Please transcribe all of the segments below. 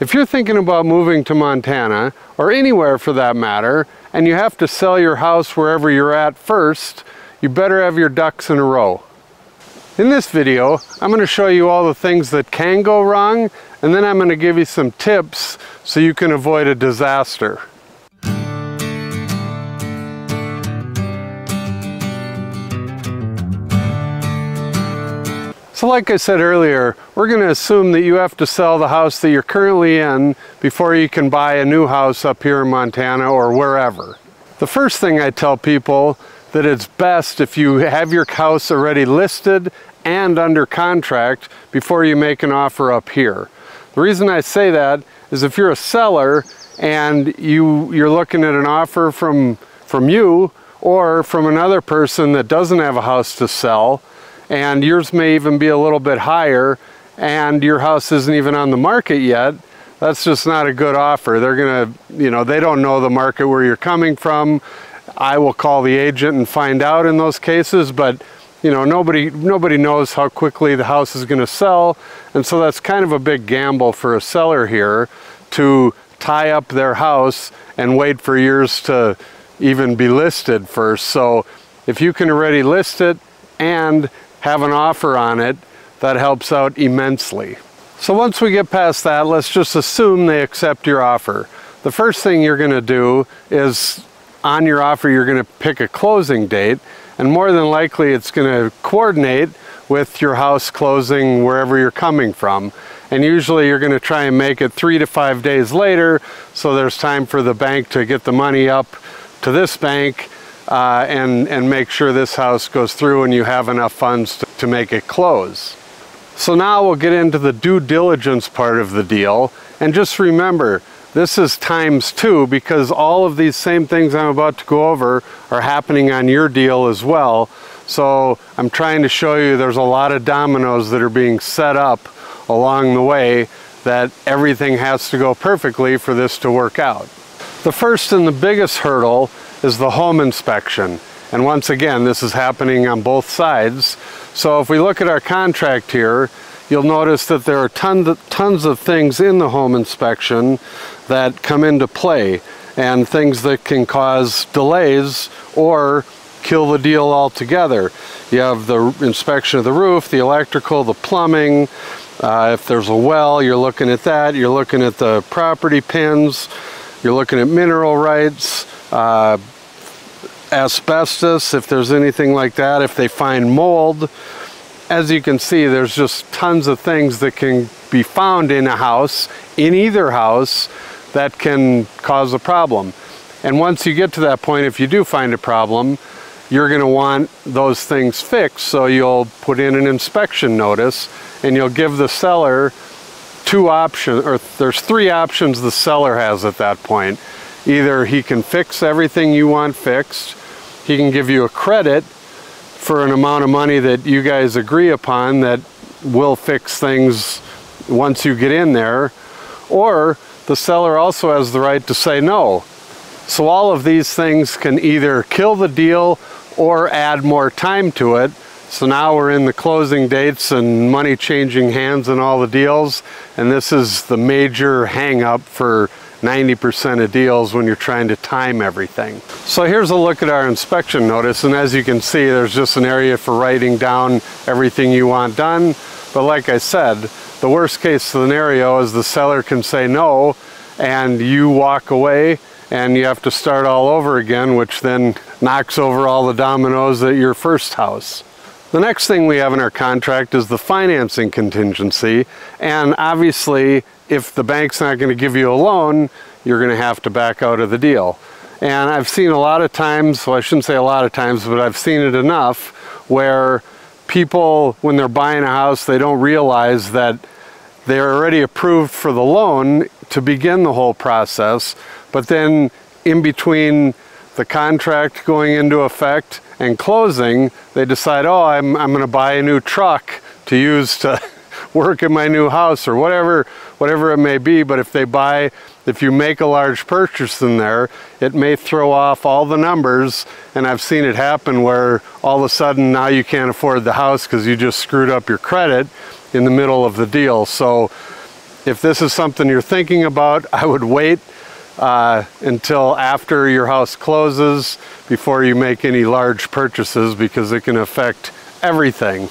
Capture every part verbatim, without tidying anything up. If you're thinking about moving to Montana, or anywhere for that matter, and you have to sell your house wherever you're at first, you better have your ducks in a row. In this video, I'm going to show you all the things that can go wrong, and then I'm going to give you some tips so you can avoid a disaster. So like I said earlier, we're going to assume that you have to sell the house that you're currently in before you can buy a new house up here in Montana or wherever. The first thing I tell people that it's best if you have your house already listed and under contract before you make an offer up here. The reason I say that is if you're a seller and you, you're looking at an offer from, from you or from another person that doesn't have a house to sell, and yours may even be a little bit higher, and your house isn't even on the market yet, that's just not a good offer. They're gonna, you know, they don't know the market where you're coming from. I will call the agent and find out in those cases, but you know, nobody, nobody knows how quickly the house is gonna sell, and so that's kind of a big gamble for a seller here to tie up their house and wait for years to even be listed first. So if you can already list it and have an offer on it, that helps out immensely. So once we get past that, let's just assume they accept your offer. The first thing you're gonna do is, on your offer, you're gonna pick a closing date, and more than likely it's gonna coordinate with your house closing wherever you're coming from. And usually you're gonna try and make it three to five days later, so there's time for the bank to get the money up to this bank, Uh, and, and make sure this house goes through and you have enough funds to, to make it close. So now we'll get into the due diligence part of the deal. And just remember, this is times two, because all of these same things I'm about to go over are happening on your deal as well. So I'm trying to show you there's a lot of dominoes that are being set up along the way, that everything has to go perfectly for this to work out. The first and the biggest hurdle is the home inspection. And once again, this is happening on both sides. So if we look at our contract here, you'll notice that there are tons of, tons of things in the home inspection that come into play, and things that can cause delays or kill the deal altogether. You have the inspection of the roof, the electrical, the plumbing. Uh, if there's a well, you're looking at that. You're looking at the property pins. You're looking at mineral rights. Uh, asbestos, if there's anything like that, if they find mold. As you can see, there's just tons of things that can be found in a house, in either house, that can cause a problem. And once you get to that point, if you do find a problem, you're going to want those things fixed, so you'll put in an inspection notice, and you'll give the seller two options, or there's three options the seller has at that point. Either he can fix everything you want fixed, he can give you a credit for an amount of money that you guys agree upon that will fix things once you get in there, or the seller also has the right to say no. So all of these things can either kill the deal or add more time to it. So now we're in the closing dates and money changing hands and all the deals, and this is the major hang-up for ninety percent of deals when you're trying to time everything. So here's a look at our inspection notice, and as you can see, there's just an area for writing down everything you want done. But like I said, the worst case scenario is the seller can say no, and you walk away, and you have to start all over again, which then knocks over all the dominoes at your first house. The next thing we have in our contract is the financing contingency, and obviously, if the bank's not going to give you a loan, you're going to have to back out of the deal. And I've seen a lot of times, well, I shouldn't say a lot of times, but I've seen it enough where people, when they're buying a house, they don't realize that they're already approved for the loan to begin the whole process, but then in between the contract going into effect and closing, they decide, oh, I'm, I'm going to buy a new truck to use to work in my new house, or whatever whatever it may be. But if they buy, if you make a large purchase in there, it may throw off all the numbers, and I've seen it happen where all of a sudden now you can't afford the house because you just screwed up your credit in the middle of the deal. So If this is something you're thinking about, I would wait uh, until after your house closes before you make any large purchases, because it can affect everything.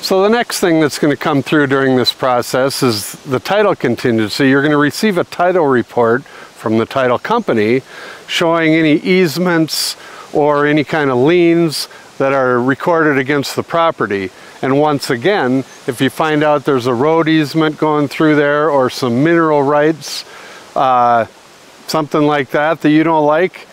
So the next thing that's going to come through during this process is the title contingency. You're going to receive a title report from the title company showing any easements or any kind of liens that are recorded against the property. And once again, if you find out there's a road easement going through there or some mineral rights, uh, something like that that you don't like,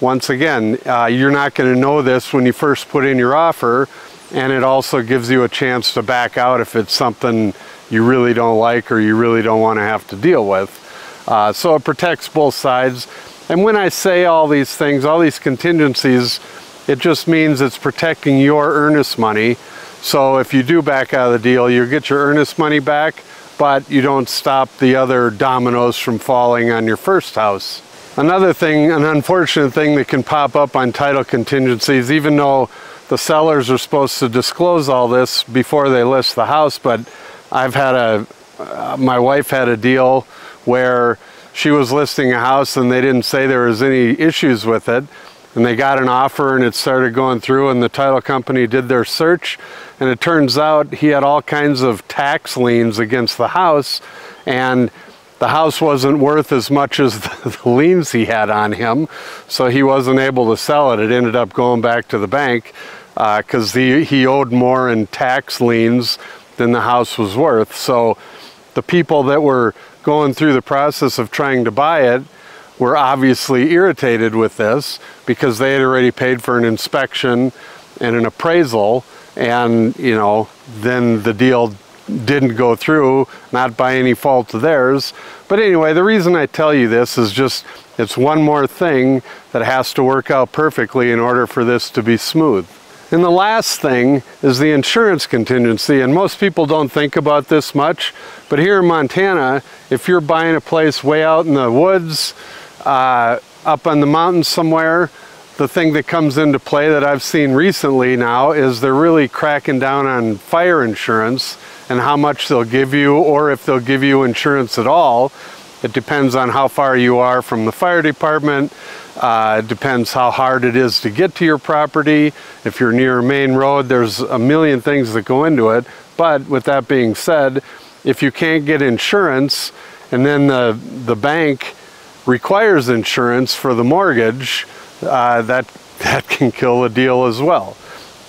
once again, uh, you're not going to know this when you first put in your offer, and it also gives you a chance to back out if it's something you really don't like or you really don't want to have to deal with. Uh, so it protects both sides. And when I say all these things, all these contingencies, it just means it's protecting your earnest money. So if you do back out of the deal, you get your earnest money back, but you don't stop the other dominoes from falling on your first house. Another thing, an unfortunate thing that can pop up on title contingencies, even though the sellers are supposed to disclose all this before they list the house, but I've had a, uh, my wife had a deal where she was listing a house and they didn't say there was any issues with it. And they got an offer and it started going through, and the title company did their search, and it turns out he had all kinds of tax liens against the house, and the house wasn't worth as much as the, the liens he had on him, so he wasn't able to sell it. It ended up going back to the bank because uh, he, he owed more in tax liens than the house was worth. So the people that were going through the process of trying to buy it were obviously irritated with this, because they had already paid for an inspection and an appraisal, and you know, then the deal didn't go through, not by any fault of theirs. But anyway, the reason I tell you this is just, it's one more thing that has to work out perfectly in order for this to be smooth. And the last thing is the insurance contingency, and most people don't think about this much, but here in Montana, if you're buying a place way out in the woods, uh, up on the mountains somewhere, the thing that comes into play that I've seen recently now is they're really cracking down on fire insurance and how much they'll give you, or if they'll give you insurance at all. It depends on how far you are from the fire department. Uh, it depends how hard it is to get to your property. If you're near a main road, there's a million things that go into it. But with that being said, if you can't get insurance, and then the, the bank requires insurance for the mortgage, uh, that, that can kill the deal as well.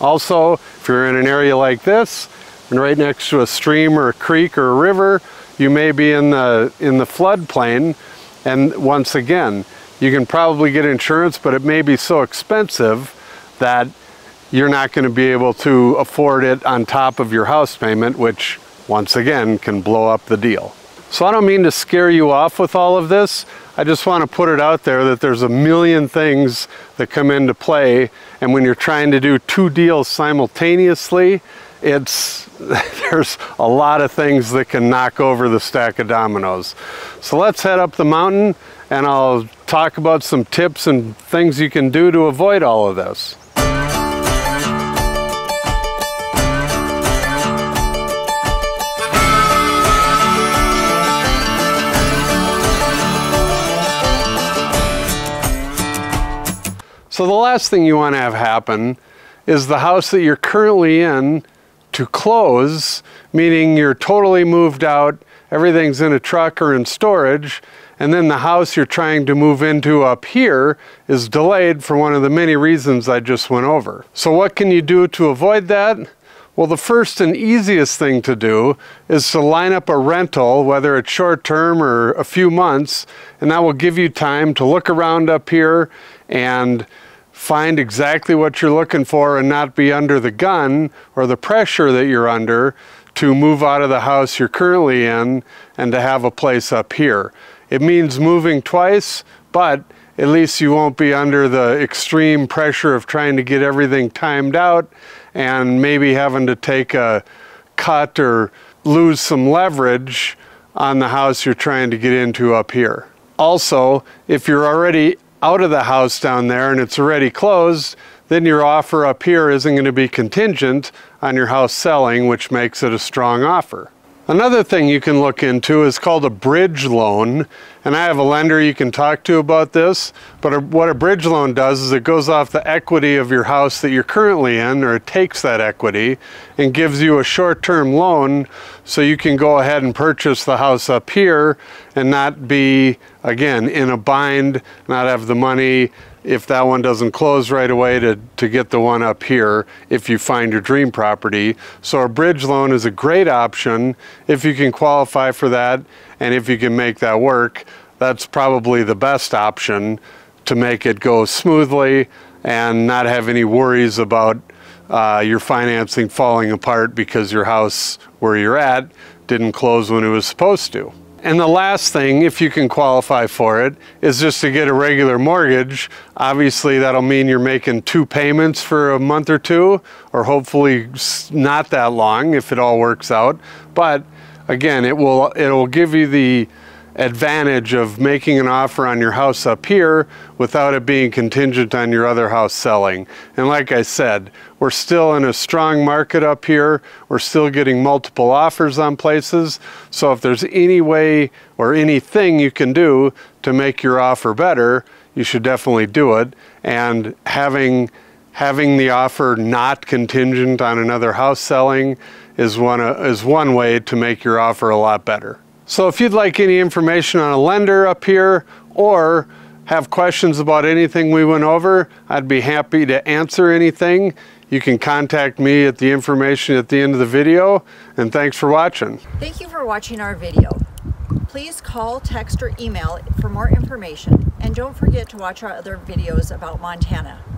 Also, if you're in an area like this, and right next to a stream or a creek or a river, you may be in the, in the floodplain, and once again, you can probably get insurance, but it may be so expensive that you're not going to be able to afford it on top of your house payment, which once again can blow up the deal. So I don't mean to scare you off with all of this. I just want to put it out there that there's a million things that come into play, and when you're trying to do two deals simultaneously, it's there's a lot of things that can knock over the stack of dominoes. So let's head up the mountain, and I'll talk about some tips and things you can do to avoid all of this. So the last thing you want to have happen is the house that you're currently in to close, meaning you're totally moved out, everything's in a truck or in storage, and then the house you're trying to move into up here is delayed for one of the many reasons I just went over. So what can you do to avoid that? Well, the first and easiest thing to do is to line up a rental, whether it's short term or a few months, and that will give you time to look around up here and find exactly what you're looking for and not be under the gun or the pressure that you're under to move out of the house you're currently in and to have a place up here. It means moving twice, but at least you won't be under the extreme pressure of trying to get everything timed out and maybe having to take a cut or lose some leverage on the house you're trying to get into up here. Also, if you're already out of the house down there and it's already closed, then your offer up here isn't going to be contingent on your house selling, which makes it a strong offer. Another thing you can look into is called a bridge loan, and I have a lender you can talk to about this, but a, what a bridge loan does is it goes off the equity of your house that you're currently in, or it takes that equity and gives you a short-term loan so you can go ahead and purchase the house up here and not be, again, in a bind, not have the money if that one doesn't close right away to, to get the one up here if you find your dream property. So a bridge loan is a great option if you can qualify for that, and if you can make that work, that's probably the best option to make it go smoothly and not have any worries about uh, your financing falling apart because your house where you're at didn't close when it was supposed to. And the last thing, if you can qualify for it, is just to get a regular mortgage. Obviously, that'll mean you're making two payments for a month or two, or hopefully not that long if it all works out. But again, it will, it will give you the advantage of making an offer on your house up here without it being contingent on your other house selling. And like I said, we're still in a strong market up here. We're still getting multiple offers on places. So if there's any way or anything you can do to make your offer better, you should definitely do it. And having, having the offer not contingent on another house selling is one, is one way to make your offer a lot better. So if you'd like any information on a lender up here or have questions about anything we went over, I'd be happy to answer anything. You can contact me at the information at the end of the video, and thanks for watching. Thank you for watching our video. Please call, text, or email for more information, and don't forget to watch our other videos about Montana.